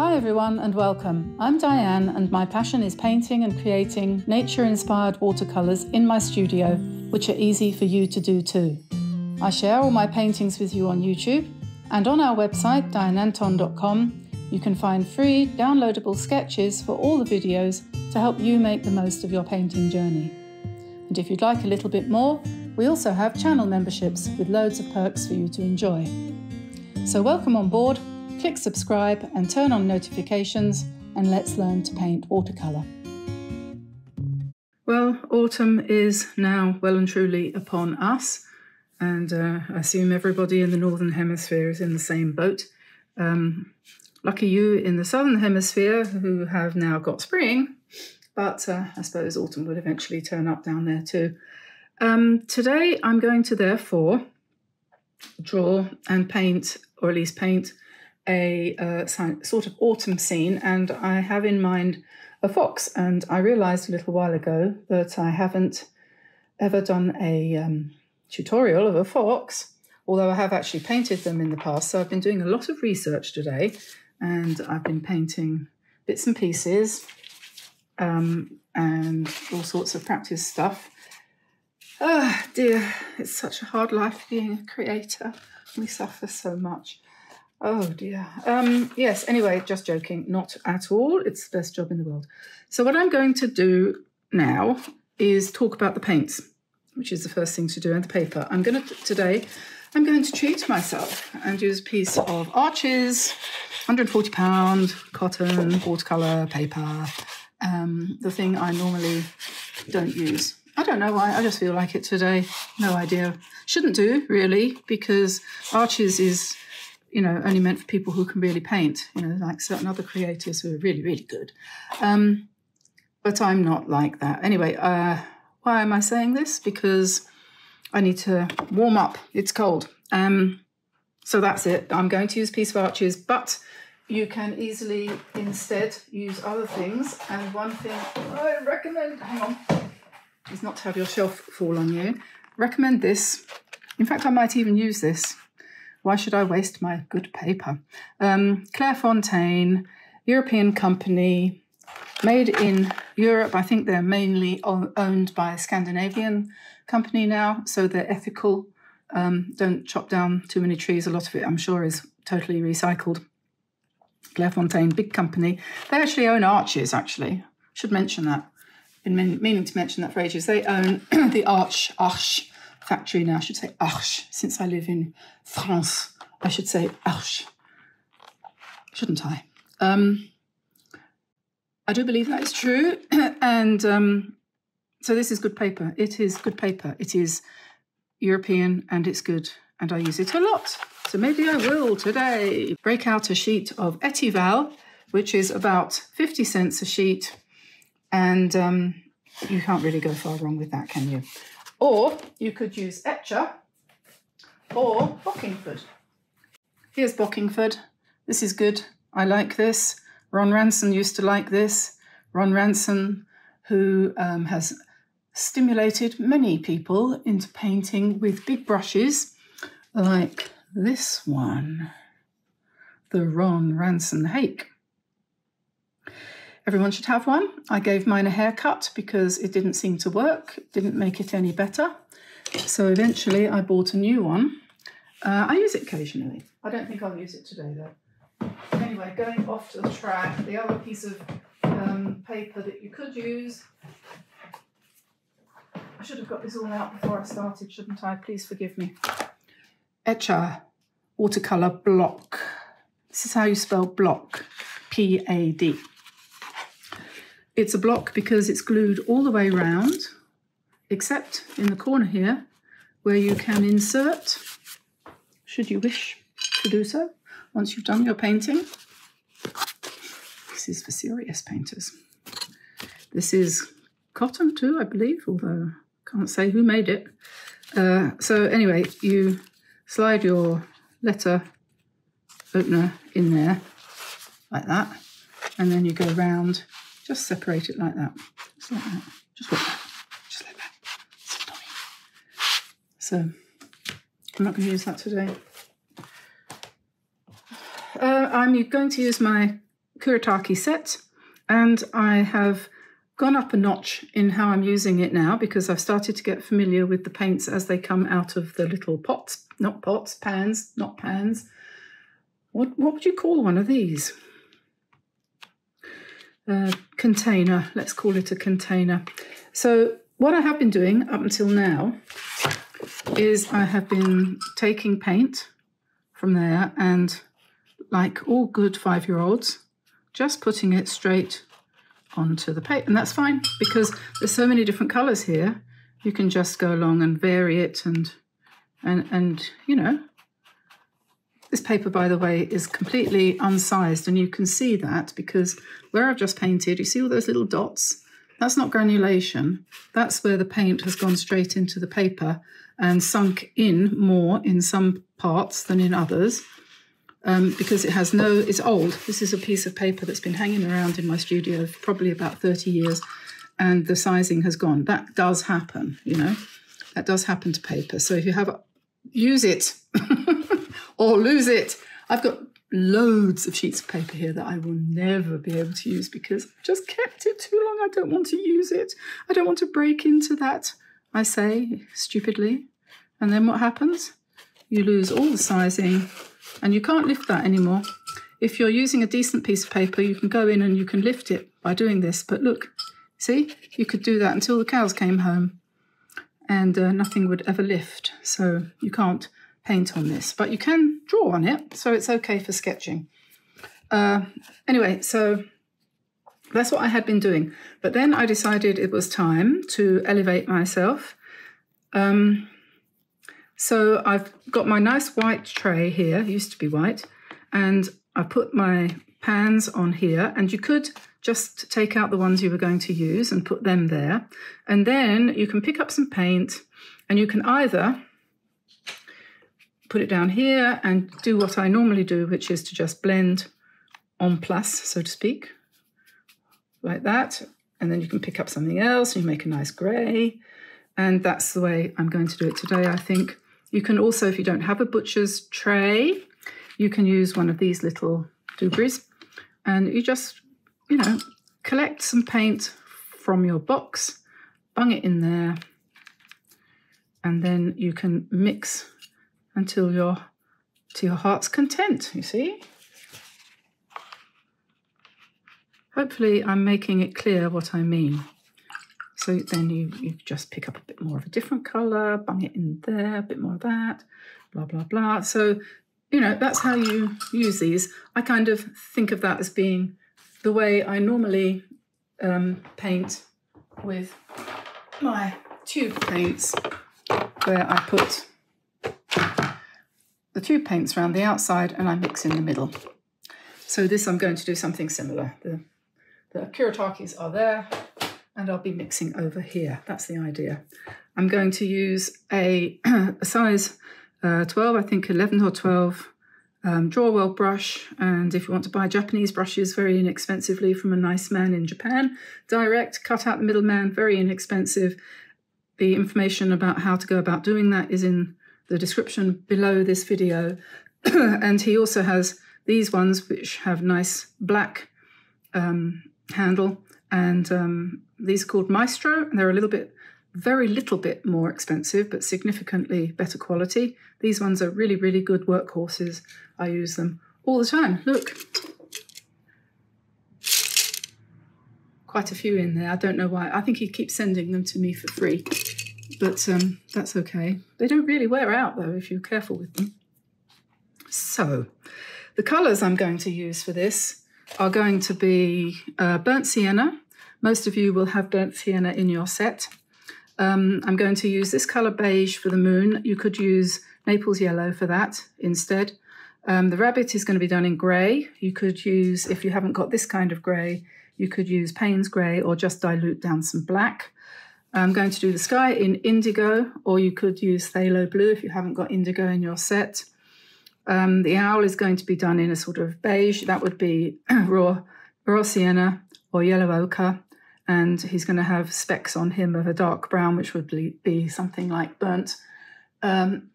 Hi everyone and welcome. I'm Diane and my passion is painting and creating nature-inspired watercolours in my studio, which are easy for you to do too. I share all my paintings with you on YouTube and on our website dianeantone.com you can find free downloadable sketches for all the videos to help you make the most of your painting journey. And if you'd like a little bit more, we also have channel memberships with loads of perks for you to enjoy. So welcome on board. Click subscribe and turn on notifications and let's learn to paint watercolour. Well, autumn is now well and truly upon us and I assume everybody in the Northern Hemisphere is in the same boat. Lucky you in the Southern Hemisphere who have now got spring, but I suppose autumn would eventually turn up down there too. Today I'm going to therefore draw and paint, or at least paint, a sort of autumn scene, and I have in mind a fox. And I realized a little while ago that I haven't ever done a tutorial of a fox, although I have actually painted them in the past. So I've been doing a lot of research today and I've been painting bits and pieces and all sorts of practice stuff. Oh dear, it's such a hard life being a creator. We suffer so much. Oh dear. Yes, anyway, just joking, not at all. It's the best job in the world. So what I'm going to do now is talk about the paints, which is the first thing to do, and the paper. Today I'm going to treat myself and use a piece of Arches, 140 pound cotton watercolor paper, the thing I normally don't use. I don't know why, I just feel like it today. No idea. Shouldn't do, really, because Arches is, you know, only meant for people who can really paint, you know, like certain other creators who are really, really good. But I'm not like that. Anyway, why am I saying this? Because I need to warm up. It's cold. So that's it. I'm going to use a piece of Arches, but you can easily instead use other things. And one thing I recommend, hang on, is not to have your shelf fall on you. Recommend this. In fact, I might even use this. Why should I waste my good paper? Clairefontaine, European company, made in Europe. I think they're mainly owned by a Scandinavian company now, so they're ethical. Don't chop down too many trees. A lot of it, I'm sure, is totally recycled. Clairefontaine, big company. They actually own Arches, actually. Should mention that. Been meaning to mention that for ages. They own the Arches factory now. I should say Arches, since I live in France. I should say Arches, shouldn't I? I do believe that is true. And so this is good paper. It is good paper. It is European and it's good. And I use it a lot. So maybe I will today. Break out a sheet of Etival, which is about 50 cents a sheet. And you can't really go far wrong with that, can you? Or you could use Etcher or Bockingford. Here's Bockingford. This is good. I like this. Ron Ranson used to like this. Ron Ranson, who has stimulated many people into painting with big brushes like this one, the Ron Ranson Hake. Everyone should have one. I gave mine a haircut because it didn't seem to work. It didn't make it any better. So eventually I bought a new one. I use it occasionally. I don't think I'll use it today though. Anyway, going off to the track, the other piece of paper that you could use. I should have got this all out before I started, shouldn't I? Please forgive me. Etcher watercolor block. This is how you spell block, P-A-D. It's a block because it's glued all the way round, except in the corner here, where you can insert, should you wish to do so, once you've done your painting. This is for serious painters. This is cotton too, I believe, although I can't say who made it. So anyway, you slide your letter opener in there, like that, and then you go round. Just separate it like that, just like that, just like that, just like that. It's annoying. So I'm not going to use that today. I'm going to use my Kuretake set, and I have gone up a notch in how I'm using it now because I've started to get familiar with the paints as they come out of the little pots, not pots, pans, not pans. What would you call one of these? Container, let's call it a container. So what I have been doing up until now is I have been taking paint from there and, like all good five-year-olds, just putting it straight onto the paint. And that's fine because there's so many different colours here. You can just go along and vary it and you know. This paper, by the way, is completely unsized, and you can see that because where I've just painted, you see all those little dots? That's not granulation. That's where the paint has gone straight into the paper and sunk in more in some parts than in others because it has no, it's old. This is a piece of paper that's been hanging around in my studio for probably about 30 years, and the sizing has gone. That does happen, you know. That does happen to paper. So if you have, use it. Or lose it. I've got loads of sheets of paper here that I will never be able to use because I've just kept it too long. I don't want to use it. I don't want to break into that, I say stupidly. And then what happens? You lose all the sizing and you can't lift that anymore. If you're using a decent piece of paper, you can go in and you can lift it by doing this. But look, see, you could do that until the cows came home and nothing would ever lift. So you can't paint on this, but you can draw on it, so it's okay for sketching. Anyway, so that's what I had been doing, but then I decided it was time to elevate myself. So I've got my nice white tray here, used to be white, and I put my pans on here, and you could just take out the ones you were going to use and put them there, and then you can pick up some paint, and you can either put it down here and do what I normally do, which is to just blend en place, so to speak, like that. And then you can pick up something else, and you make a nice grey. And that's the way I'm going to do it today, I think. You can also, if you don't have a butcher's tray, you can use one of these little doobries. And you just, you know, collect some paint from your box, bung it in there, and then you can mix until you're to your heart's content, you see? Hopefully I'm making it clear what I mean. So then you just pick up a bit more of a different colour, bung it in there, a bit more of that, blah, blah, blah. So, you know, that's how you use these. I kind of think of that as being the way I normally paint with my tube paints, where I put the tube paints around the outside and I mix in the middle. So this, I'm going to do something similar. The Kuretakes are there and I'll be mixing over here. That's the idea. I'm going to use a size 12, I think 11 or 12 draw well brush. And if you want to buy Japanese brushes very inexpensively from a nice man in Japan, direct, cut out the middleman, very inexpensive. The information about how to go about doing that is in the description below this video. And he also has these ones which have nice black handle, and these are called Maestro, and they're a very little bit more expensive but significantly better quality. These ones are really, really good workhorses. I use them all the time. Look, quite a few in there. I don't know why. I think he keeps sending them to me for free. But that's okay. They don't really wear out, though, if you're careful with them. So the colours I'm going to use for this are going to be burnt sienna. Most of you will have burnt sienna in your set. I'm going to use this colour beige for the moon. You could use Naples yellow for that instead. The rabbit is going to be done in grey. You could use, if you haven't got this kind of grey, you could use Payne's grey or just dilute down some black. I'm going to do the sky in indigo, or you could use phthalo blue if you haven't got indigo in your set. The owl is going to be done in a sort of beige. That would be raw sienna or yellow ochre. And he's going to have specks on him of a dark brown, which would be something like burnt umber.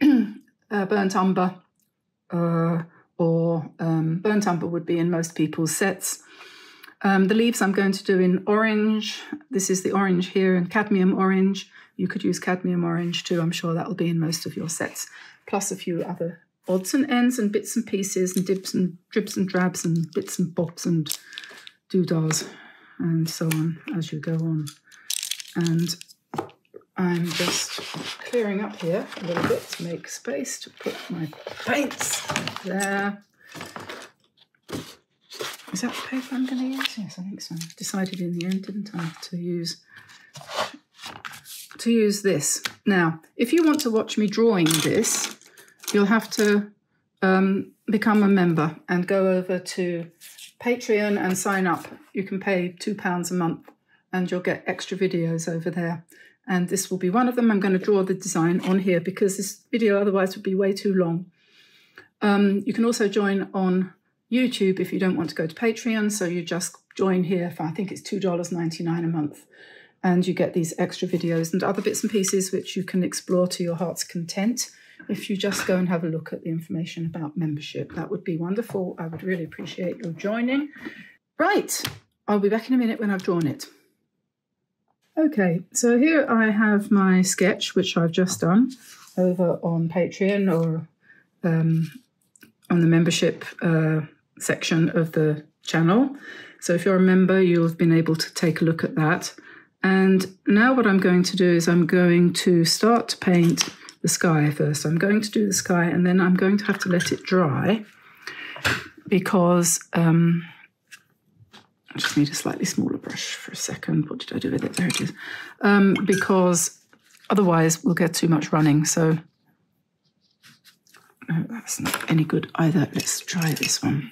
Or burnt umber would be in most people's sets. The leaves I'm going to do in orange. This is the orange here, and cadmium orange. You could use cadmium orange too. I'm sure that will be in most of your sets, plus a few other odds and ends and bits and pieces and dips and dribs and drabs and bits and bobs and doodahs and so on as you go on. And I'm just clearing up here a little bit to make space to put my paints there. Is that the paper I'm going to use? Yes, I think so. I decided in the end, didn't I, to use this. Now, if you want to watch me drawing this, you'll have to become a member and go over to Patreon and sign up. You can pay £2 a month and you'll get extra videos over there. And this will be one of them. I'm going to draw the design on here because this video otherwise would be way too long. You can also join on YouTube if you don't want to go to Patreon, so you just join here for, I think it's $2.99 a month, and you get these extra videos and other bits and pieces which you can explore to your heart's content if you just go and have a look at the information about membership. That would be wonderful. I would really appreciate your joining. Right, I'll be back in a minute when I've drawn it. Okay, so here I have my sketch which I've just done over on Patreon or on the membership section of the channel. So if you're a member, you'll have been able to take a look at that. And now what I'm going to do is I'm going to start to paint the sky first. I'm going to do the sky and then I'm going to have to let it dry because I just need a slightly smaller brush for a second. What did I do with it? There it is. Because otherwise we'll get too much running. So no, that's not any good either. Let's try this one.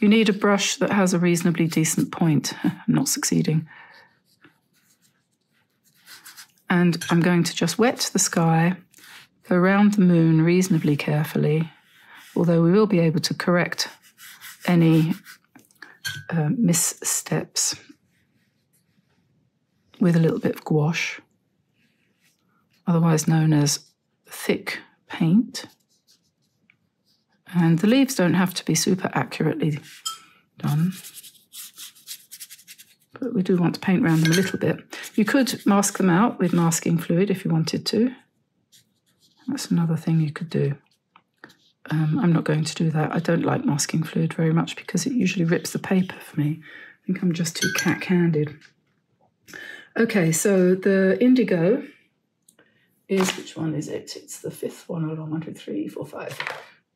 You need a brush that has a reasonably decent point. I'm not succeeding. And I'm going to just wet the sky, go around the moon reasonably carefully, although we will be able to correct any missteps with a little bit of gouache, otherwise known as thick paint. And the leaves don't have to be super accurately done, but we do want to paint around them a little bit. You could mask them out with masking fluid if you wanted to. That's another thing you could do. I'm not going to do that. I don't like masking fluid very much because it usually rips the paper for me. I think I'm just too cack-handed. Okay, so the indigo is, which one is it? It's the fifth one along, 1, 2, 3, 4, 5.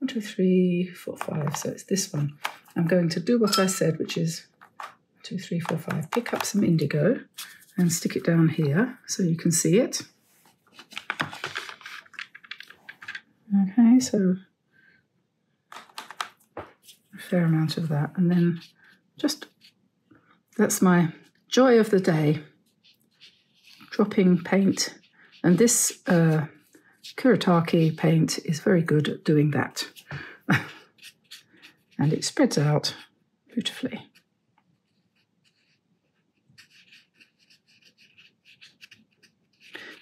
1, 2, 3, 4, 5, so it's this one. I'm going to do what I said, which is 1, 2, 3, 4, 5. Pick up some indigo and stick it down here so you can see it. Okay, so a fair amount of that. And then just, that's my joy of the day, dropping paint. And this Kuretake paint is very good at doing that. And it spreads out beautifully.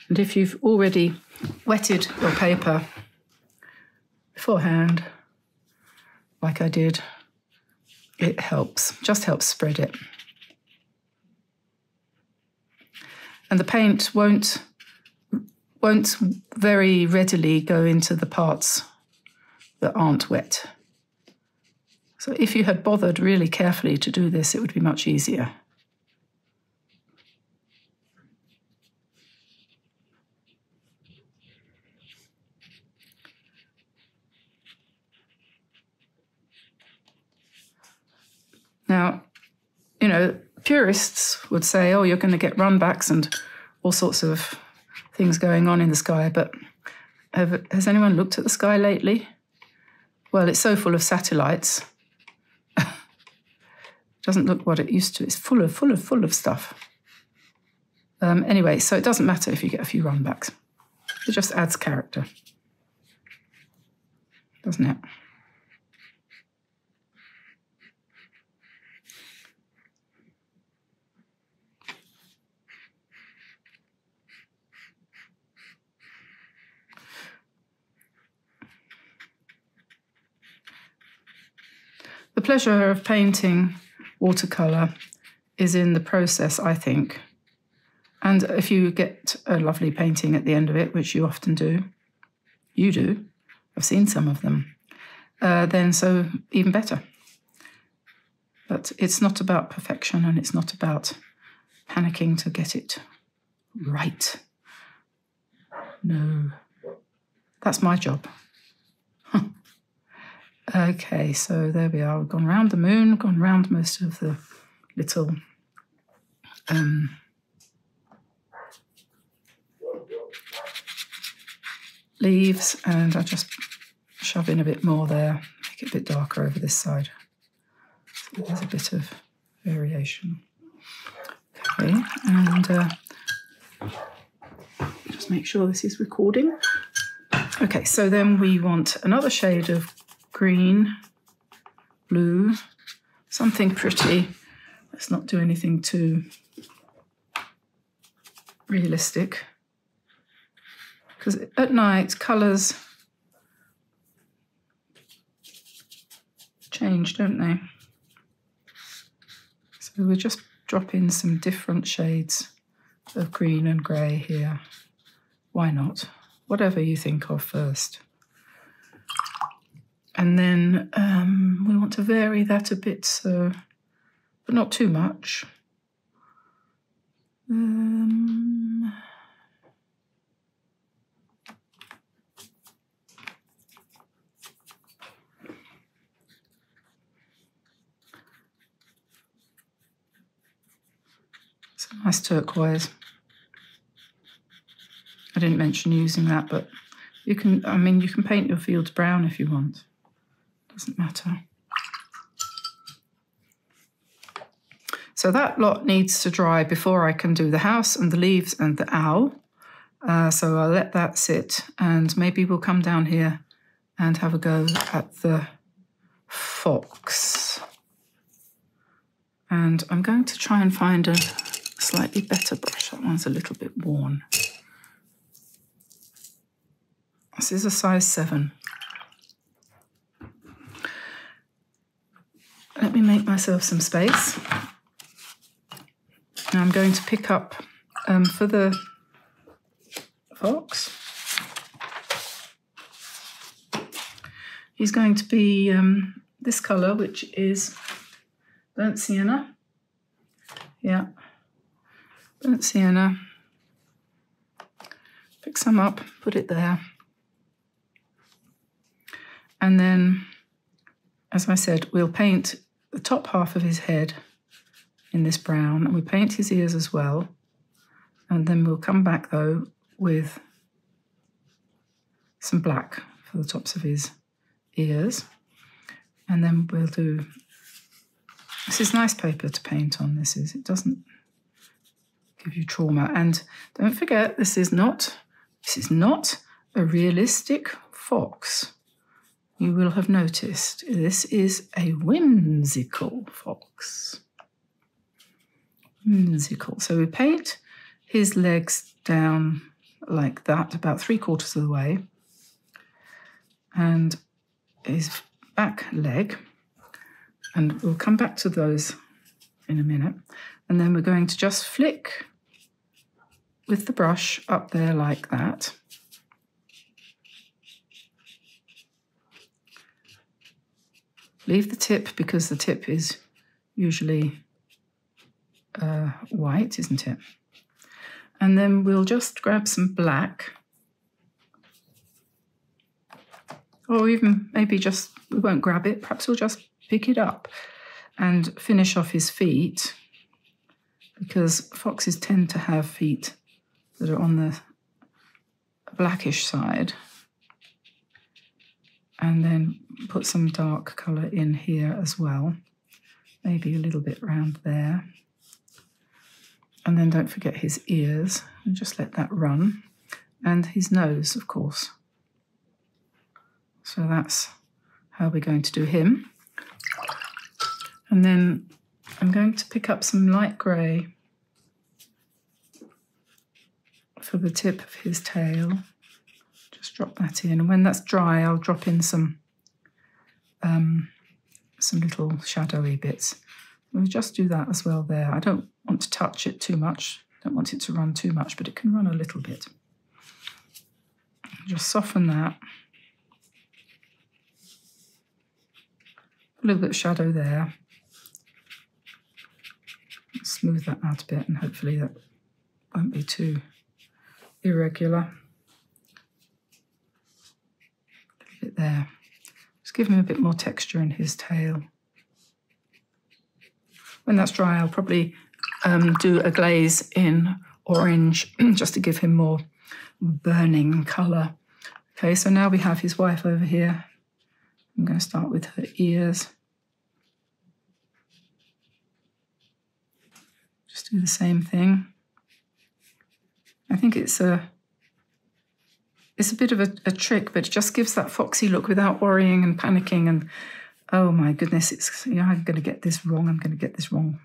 And if you've already wetted your paper beforehand, like I did, it helps, just helps spread it. And the paint won't very readily go into the parts that aren't wet. So if you had bothered really carefully to do this, it would be much easier. Now, you know, purists would say, oh, you're going to get runbacks and all sorts of things going on in the sky, but has anyone looked at the sky lately? Well, it's so full of satellites. It doesn't look what it used to. It's full of stuff. Anyway, so it doesn't matter if you get a few runbacks. It just adds character, doesn't it? The pleasure of painting watercolor is in the process, I think. And if you get a lovely painting at the end of it, which you often do, you do, I've seen some of them, then so even better. But it's not about perfection, and it's not about panicking to get it right. No, that's my job. Okay, so there we are. We've gone round the moon, gone round most of the little leaves, and I'll just shove in a bit more there, make it a bit darker over this side. So there's a bit of variation. Okay, and just make sure this is recording. Okay, so then we want another shade of green, blue, something pretty. Let's not do anything too realistic, because at night colours change, don't they? So we'll just drop in some different shades of green and grey here. Why not? Whatever you think of first. And then we want to vary that a bit, so, but not too much. Some nice turquoise. I didn't mention using that, but you can, I mean, you can paint your fields brown if you want. Doesn't matter. So that lot needs to dry before I can do the house and the leaves and the owl. So I'll let that sit, and maybe we'll come down here and have a go at the fox. And I'm going to try and find a slightly better brush. That one's a little bit worn. This is a size 7. Let me make myself some space. Now I'm going to pick up, for the fox, he's going to be this colour, which is burnt sienna. Yeah, burnt sienna. Pick some up, put it there. And then, as I said, we'll paint the top half of his head in this brown, and we paint his ears as well. And then we'll come back though with some black for the tops of his ears. And then we'll do, this is nice paper to paint on, this is, it doesn't give you trauma. And don't forget, this is not a realistic fox. You will have noticed this is a whimsical fox. Whimsical. So we paint his legs down like that, about 3/4 of the way, and his back leg. And we'll come back to those in a minute. And then we're going to just flick with the brush up there like that. Leave the tip, because the tip is usually white, isn't it? And then we'll just grab some black, or even maybe just, we won't grab it, perhaps we'll just pick it up and finish off his feet, because foxes tend to have feet that are on the blackish side. And then put some dark colour in here as well, maybe a little bit round there. And then don't forget his ears, and just let that run. And his nose, of course. So that's how we're going to do him. And then I'm going to pick up some light grey for the tip of his tail. Drop that in, and when that's dry, I'll drop in some little shadowy bits. We'll just do that as well there. I don't want to touch it too much. Don't want it to run too much, but it can run a little bit. Just soften that. A little bit of shadow there. Smooth that out a bit, and hopefully that won't be too irregular. A little bit there. Just give him a bit more texture in his tail. When that's dry, I'll probably do a glaze in orange just to give him more burning colour. Okay, so now we have his wife over here. I'm going to start with her ears. Just do the same thing. I think it's a bit of a trick, but it just gives that foxy look without worrying and panicking and, oh my goodness, it's, you know, I'm going to get this wrong, I'm going to get this wrong.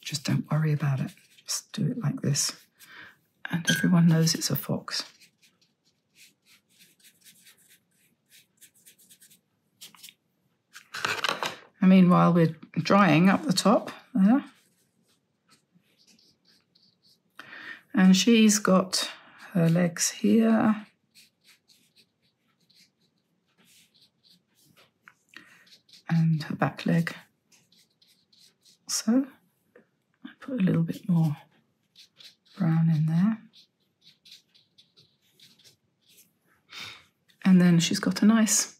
Just don't worry about it. Just do it like this. And everyone knows it's a fox. And meanwhile, we're drying up the top there. And she's got her legs here. And her back leg. So I put a little bit more brown in there. And then she's got a nice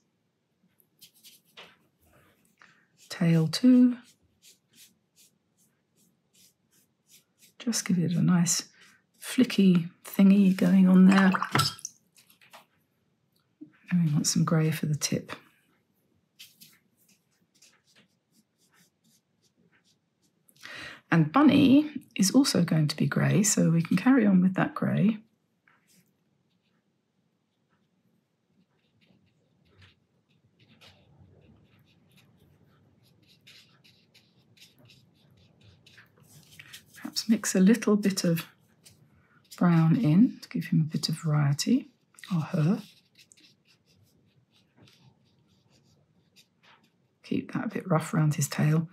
tail too. Just give it a nice flicky thingy going on there. And we want some grey for the tip. And Bunny is also going to be grey, so we can carry on with that grey. Perhaps mix a little bit of brown in to give him a bit of variety, or her. Keep that a bit rough around his tail.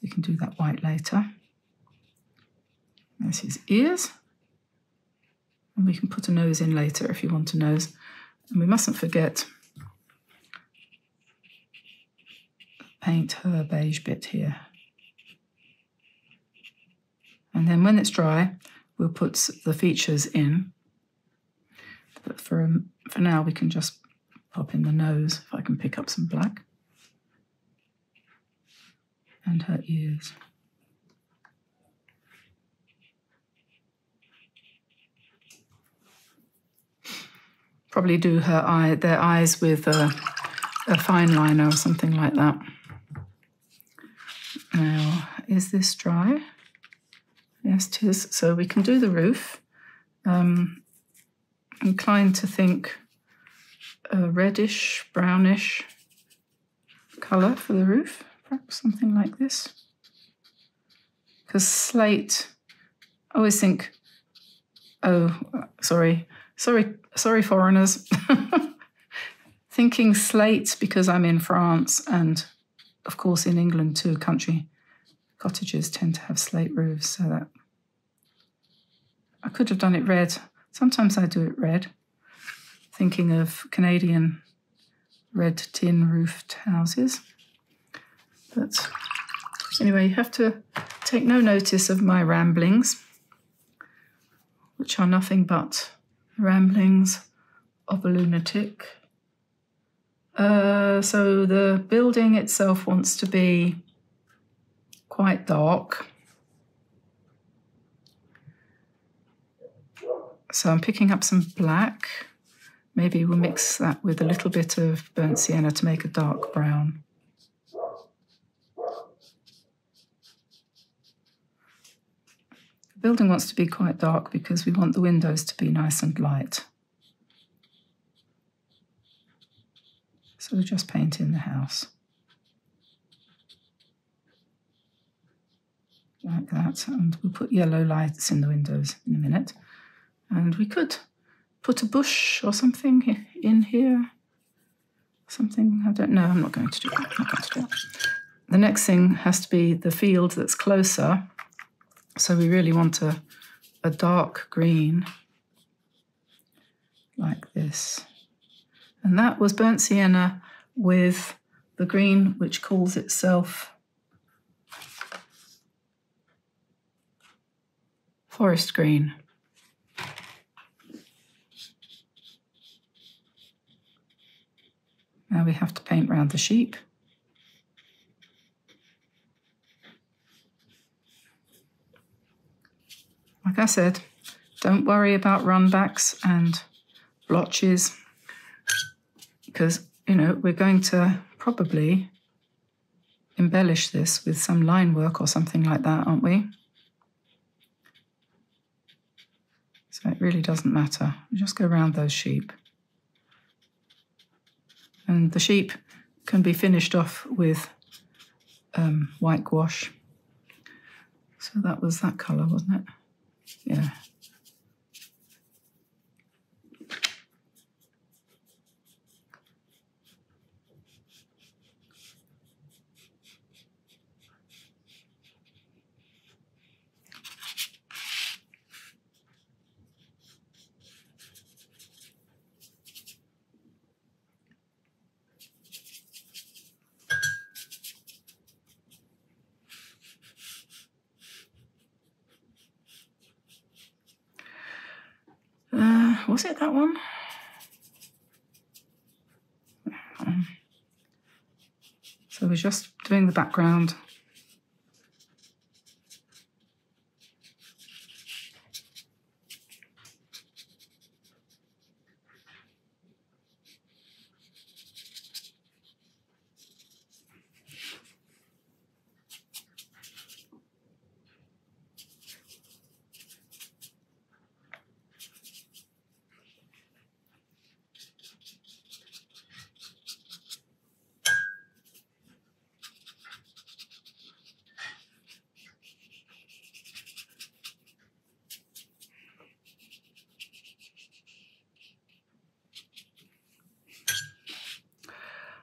We can do that white later. There's his ears, and we can put a nose in later if you want a nose. And we mustn't forget, paint her beige bit here. And then when it's dry, we'll put the features in. But for now, we can just pop in the nose, if I can pick up some black. And her ears. Probably do her their eyes with a fine liner or something like that. Now, is this dry? Yes, it is. So we can do the roof. Inclined to think a reddish, brownish colour for the roof, perhaps something like this. Because slate, I always think, oh, sorry. Sorry, foreigners. Thinking slate because I'm in France and, of course, in England too, country cottages tend to have slate roofs, so that I could have done it red. Sometimes I do it red, thinking of Canadian red tin roofed houses. But anyway, you have to take no notice of my ramblings, which are nothing but ramblings of a lunatic. So the building itself wants to be quite dark. So I'm picking up some black. Maybe we'll mix that with a little bit of burnt sienna to make a dark brown. The building wants to be quite dark because we want the windows to be nice and light. So we just paint in the house. Like that, and we'll put yellow lights in the windows in a minute. And we could put a bush or something in here. Something, I don't know, I'm not going to do that. The next thing has to be the field that's closer. So we really want a dark green like this. And that was Burnt Sienna with the green which calls itself forest green. Now we have to paint round the sheep. Like I said, don't worry about run backs and blotches because, you know, we're going to probably embellish this with some line work or something like that, aren't we? So it really doesn't matter. We just go around those sheep. And the sheep can be finished off with white gouache. So that was that colour, wasn't it? Yeah. Was it that one? So we're just doing the background.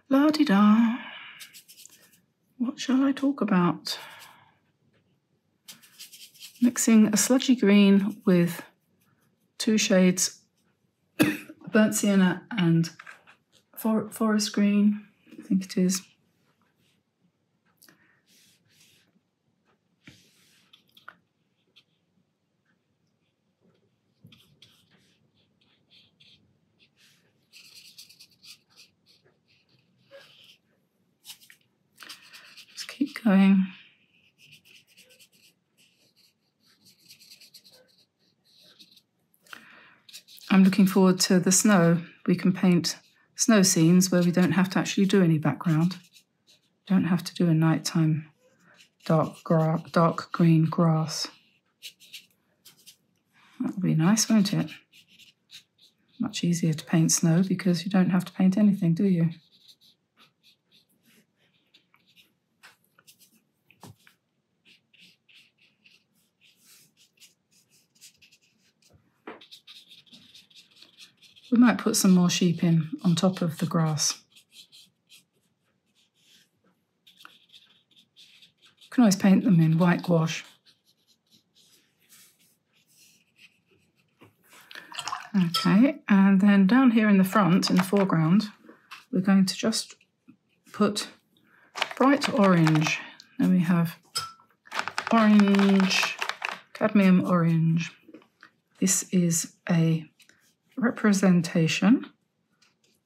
La-di-da. What shall I talk about? Mixing a sludgy green with two shades, burnt sienna and forest green, I think it is. Going. I'm looking forward to the snow. We can paint snow scenes where we don't have to actually do any background. Don't have to do a nighttime dark green grass. That'll be nice, won't it? Much easier to paint snow because you don't have to paint anything, do you? We might put some more sheep in on top of the grass. You can always paint them in white gouache. Okay, and then down here in the front, in the foreground, we're going to just put bright orange. Then we have orange, cadmium orange. This is a representation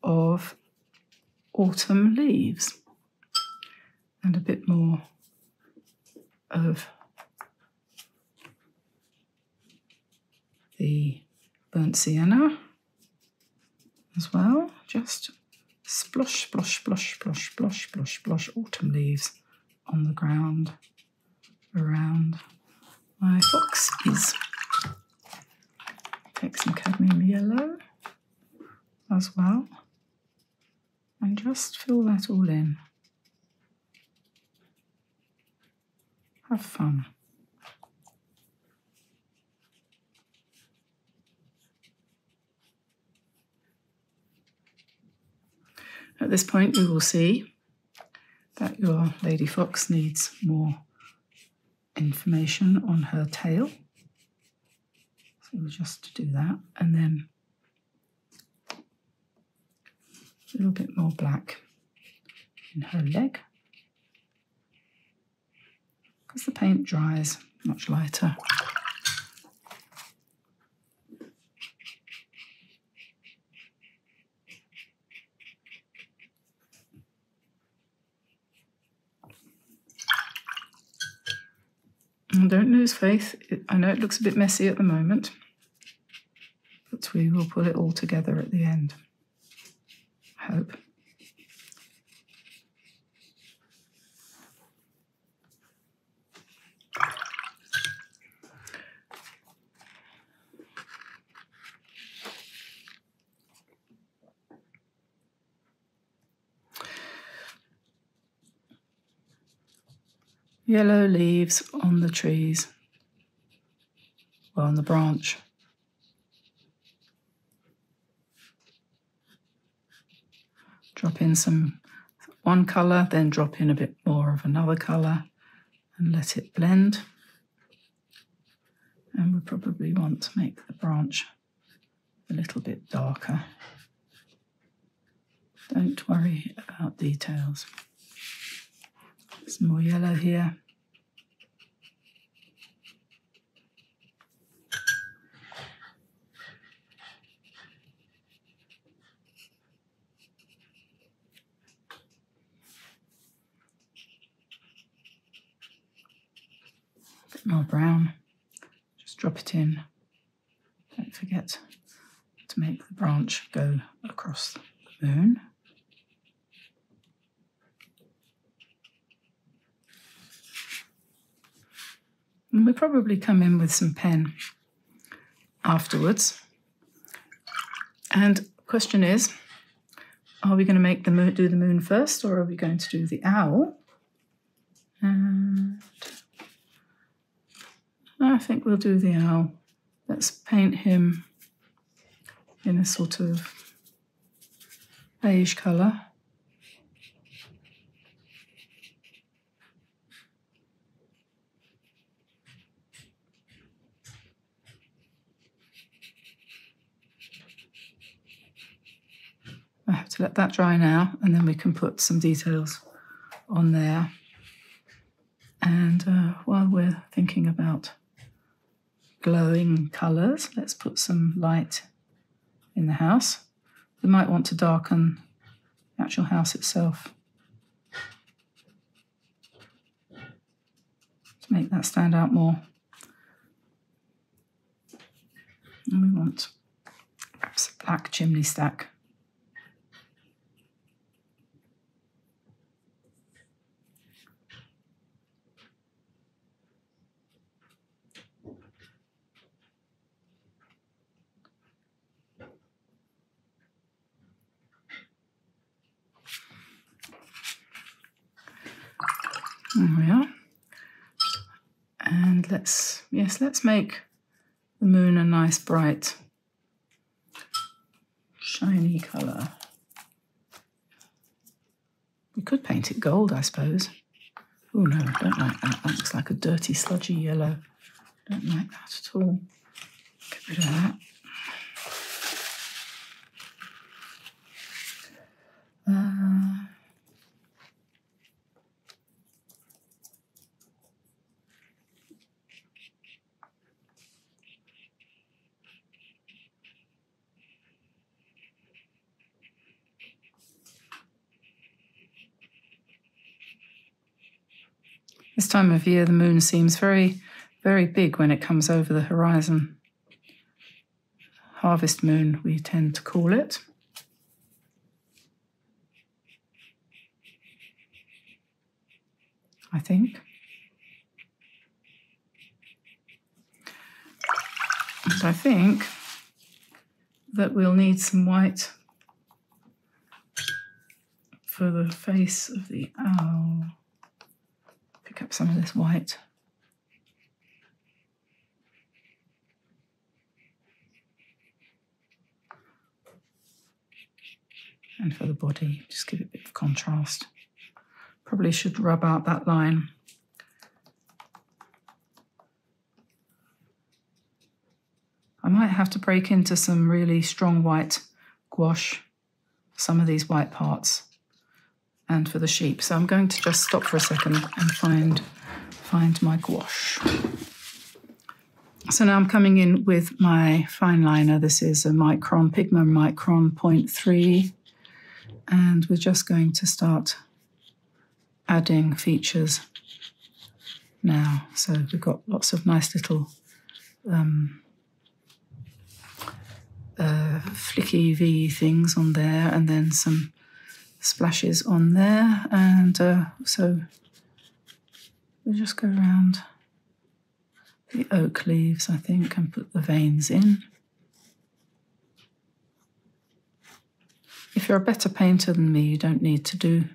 of autumn leaves and a bit more of the burnt sienna as well. Just splosh, splosh, splosh, splosh, splosh, splosh, splosh autumn leaves on the ground around my foxes. Take some cadmium yellow as well and just fill that all in. Have fun. At this point we will see that that your lady fox needs more information on her tail. So we'll just do that, and then a little bit more black in her leg, because the paint dries much lighter. And don't lose faith. I know it looks a bit messy at the moment, but we will put it all together at the end, I hope. Yellow leaves on the trees, well, on the branch. Drop in some one colour, then drop in a bit more of another colour and let it blend. And we probably want to make the branch a little bit darker. Don't worry about details. Some more yellow here. A bit more brown. Just drop it in. Don't forget to make the branch go across the moon. And we probably come in with some pen afterwards. And question is, are we going to make the moon, do the moon first, or are we going to do the owl? And I think we'll do the owl. Let's paint him in a sort of beige colour. I have to let that dry now, and then we can put some details on there. And while we're thinking about glowing colours, let's put some light in the house. We might want to darken the actual house itself to make that stand out more. And we want perhaps a black chimney stack. There we are. And let's make the moon a nice, bright, shiny colour. We could paint it gold, I suppose. Oh no, I don't like that. That looks like a dirty, sludgy yellow. I don't like that at all. Get rid of that. This time of year, the moon seems very, very big when it comes over the horizon. Harvest moon, we tend to call it. I think. And I think that we'll need some white for the face of the owl. Up some of this white. And for the body, just give it a bit of contrast. Probably should rub out that line. I might have to break into some really strong white gouache for some of these white parts and for the sheep. So I'm going to just stop for a second and find my gouache. So now I'm coming in with my fine liner. This is a Micron, Pigma Micron 0.3. And we're just going to start adding features now. So we've got lots of nice little flicky V things on there, and then some splashes on there. And so we'll just go around the oak leaves, I think, and put the veins in. If you're a better painter than me, you don't need to do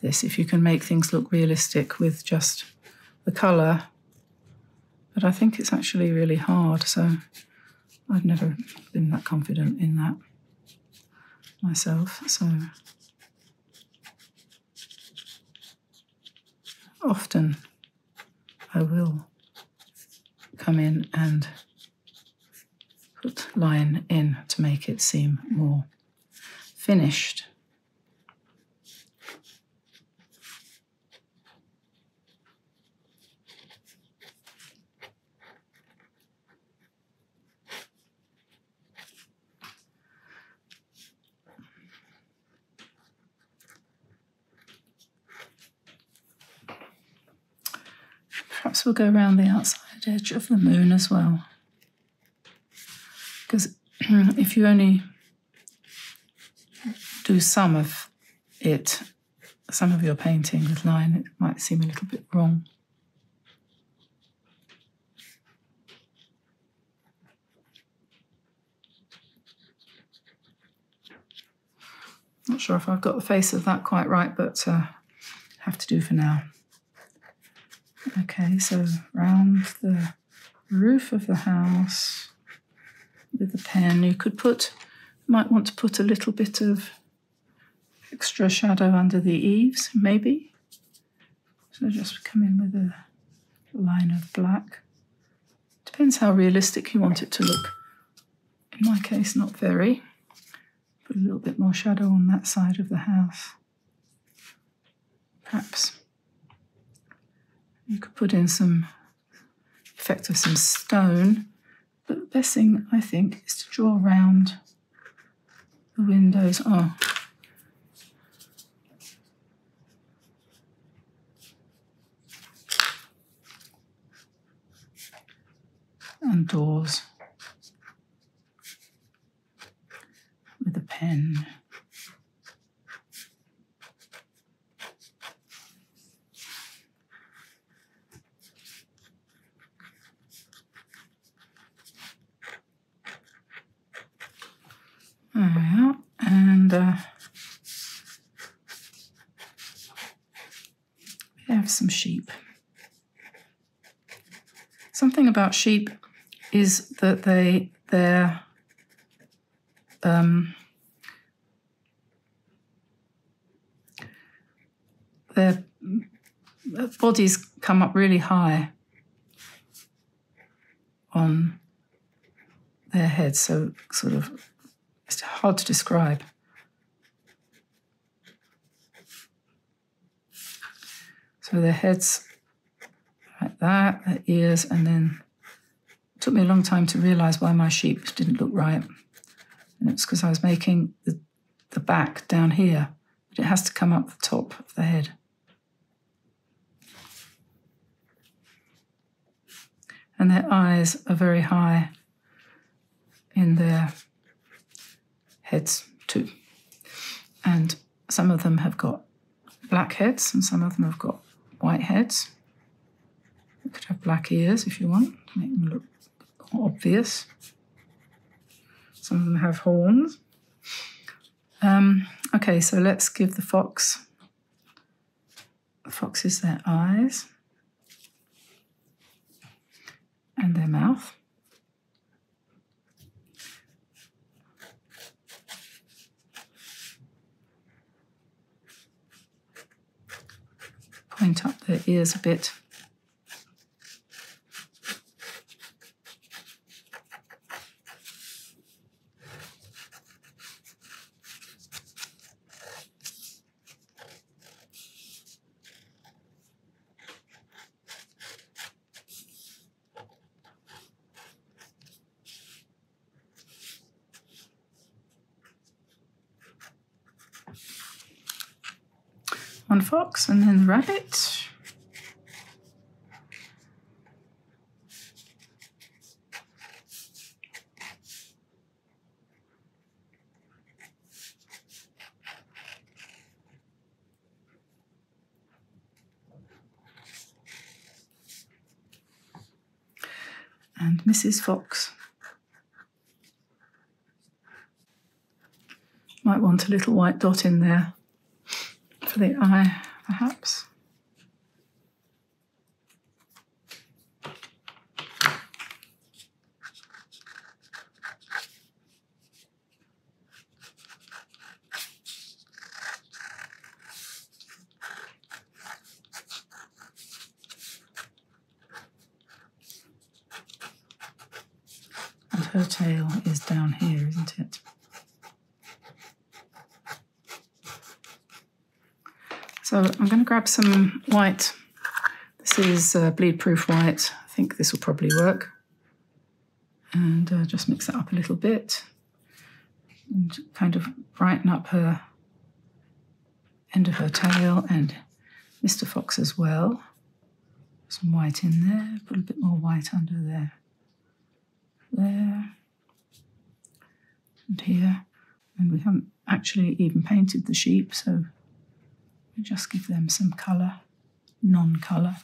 this. If you can make things look realistic with just the colour, but I think it's actually really hard, so I've never been that confident in that myself. So often I will come in and put line in to make it seem more finished. Perhaps we'll go around the outside edge of the moon as well, because if you only do some of it, some of your painting with line, it might seem a little bit wrong. Not sure if I've got the face of that quite right, but have to do for now. Okay, so round the roof of the house with a pen. You could put, might want to put a little bit of extra shadow under the eaves, maybe. So just come in with a line of black. Depends how realistic you want it to look. In my case, not very. Put a little bit more shadow on that side of the house, perhaps. You could put in some effect of some stone, but the best thing, I think, is to draw round the windows. Oh, and doors with a pen. And we have some sheep. Something about sheep is that they're their bodies come up really high on their heads, so sort of it's hard to describe. So their heads like that, their ears, and then it took me a long time to realise why my sheep didn't look right. And it's because I was making the back down here, but it has to come up the top of the head. And their eyes are very high in their heads too. And some of them have got black heads and some of them have got white heads. You could have black ears if you want, to make them look more obvious. Some of them have horns. Okay, so let's give the fox. The fox is their eyes and their mouth. paint up their ears a bit. One fox and then rabbit. And Mrs. Fox. Might want a little white dot in there. For the eye, perhaps. And her tail is down here, isn't it? So I'm going to grab some white. This is bleed-proof white. I think this will probably work. And just mix that up a little bit and kind of brighten up her end of her tail and Mr. Fox as well. Some white in there, put a bit more white under there. There and here. And we haven't actually even painted the sheep, so just give them some colour, non-colour.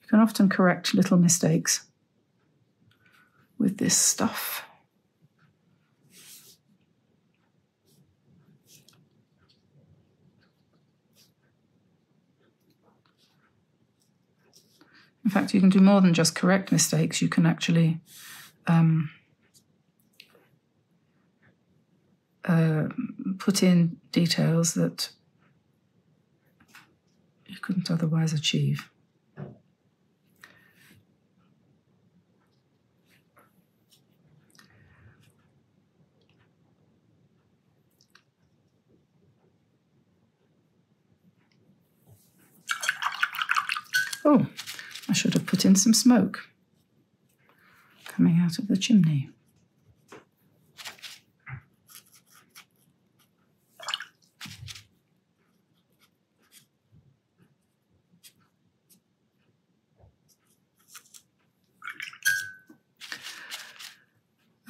You can often correct little mistakes with this stuff. In fact, you can do more than just correct mistakes. You can actually put in details that you couldn't otherwise achieve. Oh. I should have put in some smoke coming out of the chimney.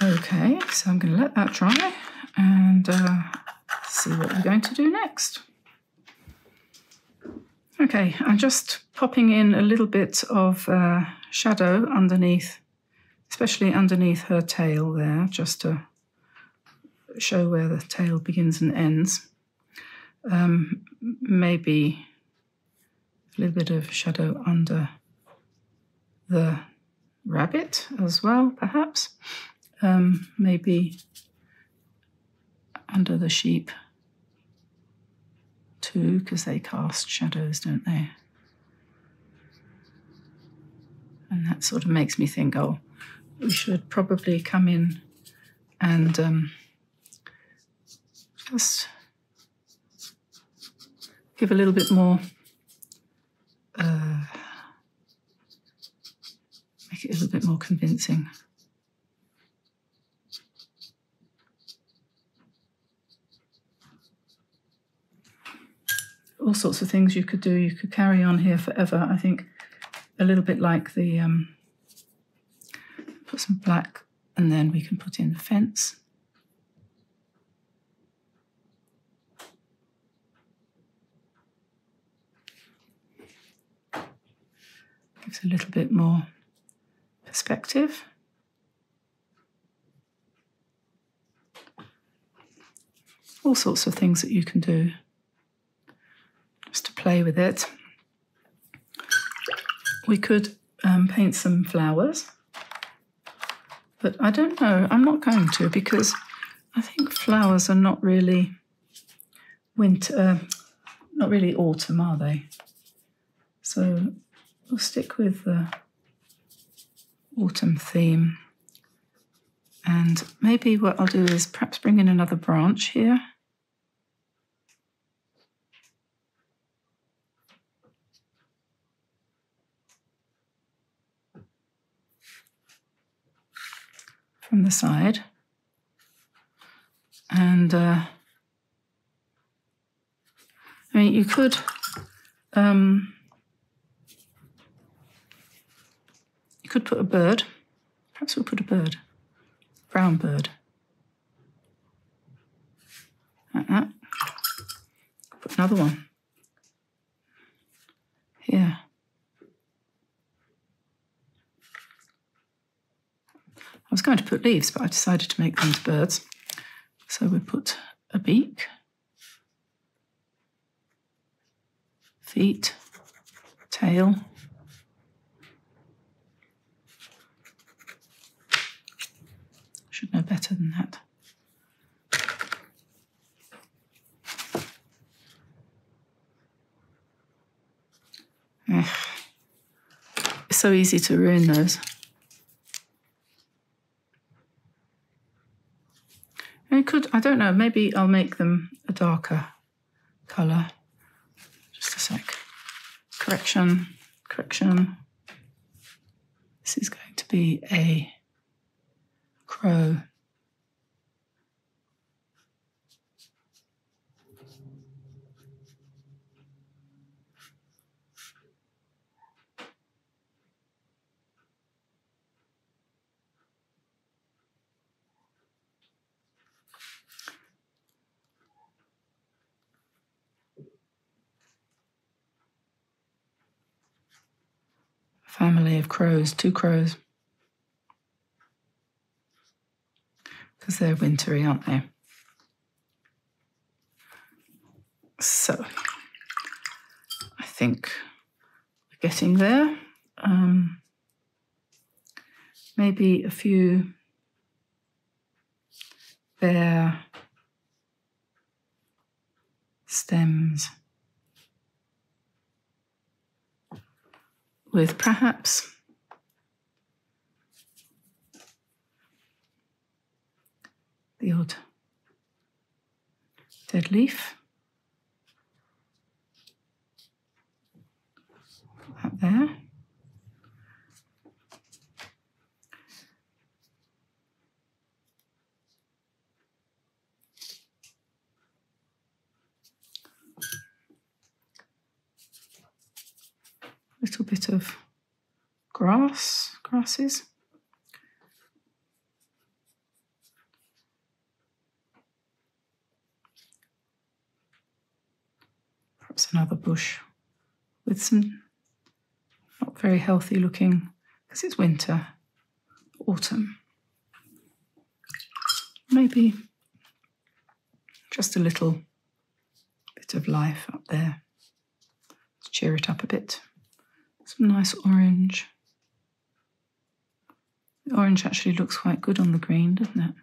Okay, so I'm going to let that dry and see what we're going to do next. Okay, I'm just popping in a little bit of shadow underneath, especially underneath her tail there, just to show where the tail begins and ends. Maybe a little bit of shadow under the rabbit as well, perhaps. Maybe under the sheep too, because they cast shadows, don't they? And that sort of makes me think, oh, we should probably come in and just give a little bit more, make it a little bit more convincing. All sorts of things you could do. You could carry on here forever, I think. A little bit like the, put some black and then we can put in the fence. Gives a little bit more perspective. All sorts of things that you can do just to play with it. We could paint some flowers But I don't know, I'm not going to, because I think flowers are not really winter, not really autumn, are they? So we'll stick with the autumn theme. And maybe what I'll do is perhaps bring in another branch here. From the side. And I mean, you could put a bird. Perhaps we'll put a bird, brown bird, like that. Put another one here. I was going to put leaves, but I decided to make them into birds. So we put a beak, feet, tail, should know better than that. It's so easy to ruin those. I don't know, maybe I'll make them a darker colour. Just a sec. Correction, correction. This is going to be a crow. Family of crows, 2 crows. Because they're wintry, aren't they? So, I think we're getting there. Maybe a few bare stems. With perhaps the odd dead leaf. Put that there. Little bit of grasses. Perhaps another bush with some not very healthy looking, because it's winter, autumn. Maybe just a little bit of life up there to cheer it up a bit. Some nice orange. The orange actually looks quite good on the green, doesn't it?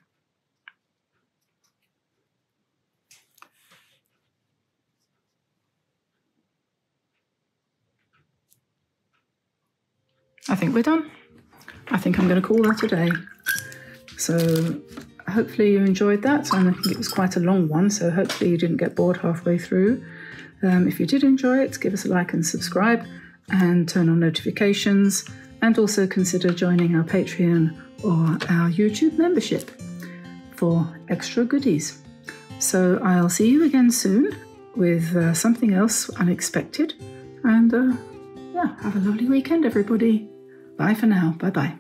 I think we're done. I think I'm going to call that a day. So hopefully you enjoyed that, and I think it was quite a long one, so hopefully you didn't get bored halfway through. If you did enjoy it, give us a like and subscribe, and turn on notifications, and also consider joining our Patreon or our YouTube membership for extra goodies. So I'll see you again soon with something else unexpected, and yeah, have a lovely weekend everybody. Bye for now, bye bye.